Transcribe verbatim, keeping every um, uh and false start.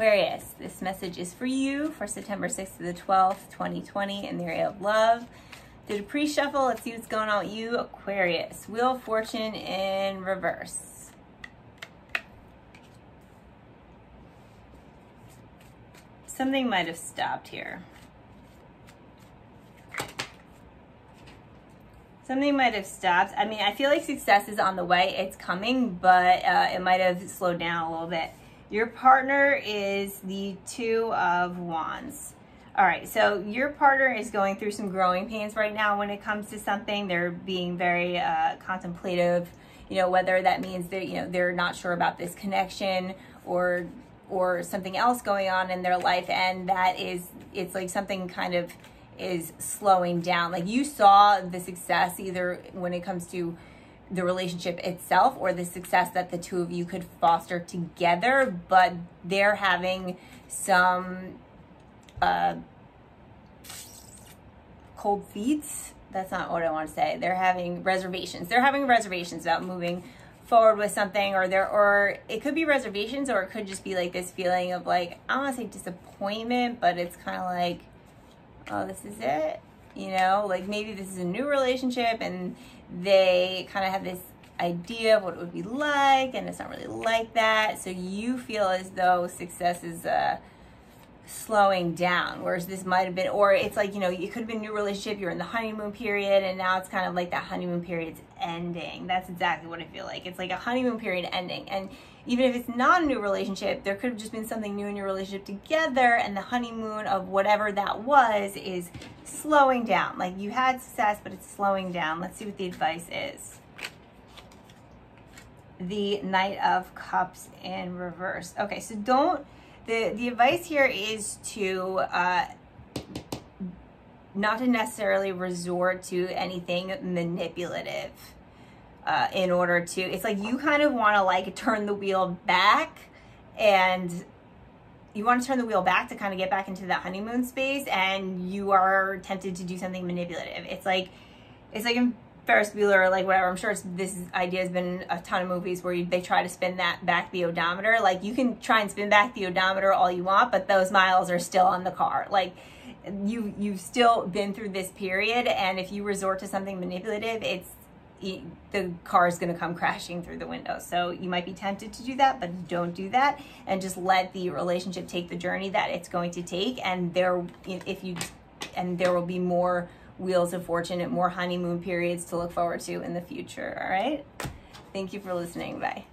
Aquarius, this message is for you for September sixth to the twelfth, twenty twenty, in the area of love. Did a pre-shuffle. Let's see what's going on with you, Aquarius. Wheel of Fortune in reverse. Something might have stopped here. Something might have stopped. I mean, I feel like success is on the way. It's coming, but uh, it might have slowed down a little bit. Your partner is the Two of Wands. All right, so your partner is going through some growing pains right now when it comes to something. They're being very uh, contemplative, you know, whether that means that, you know, they're not sure about this connection or or something else going on in their life. And that is, it's like something kind of is slowing down. Like you saw the success either when it comes to the relationship itself or the success that the two of you could foster together, but they're having some uh, cold feet. That's not what I want to say. They're having reservations. They're having reservations about moving forward with something, or there, or it could be reservations, or it could just be like this feeling of like, I don't want to say disappointment, but it's kind of like, oh, this is it. You know, like maybe this is a new relationship and they kind of have this idea of what it would be like, and it's not really like that. So you feel as though success is uh, slowing down, whereas this might have been, or it's like, you know, it could have been a new relationship. You're in the honeymoon period, and now it's kind of like that honeymoon period's ending. That's exactly what I feel like. It's like a honeymoon period ending. And even if it's not a new relationship, there could have just been something new in your relationship together, and the honeymoon of whatever that was is slowing down. Like you had success, but it's slowing down. Let's see what the advice is. The Knight of Cups in reverse. Okay, so don't, the, the advice here is to uh, not to necessarily resort to anything manipulative. Uh, in order to, it's like you kind of want to like turn the wheel back, and you want to turn the wheel back to kind of get back into that honeymoon space, and you are tempted to do something manipulative. It's like, it's like in Ferris Bueller or like whatever. I'm sure it's, this idea has been in a ton of movies where you, they try to spin that back the odometer. Like you can try and spin back the odometer all you want, but those miles are still on the car. Like you, you've still been through this period, and if you resort to something manipulative, it's, the car is going to come crashing through the window. So you might be tempted to do that, but don't do that, and just let the relationship take the journey that it's going to take. And there, if you, and there will be more wheels of fortune and more honeymoon periods to look forward to in the future. All right. Thank you for listening. Bye.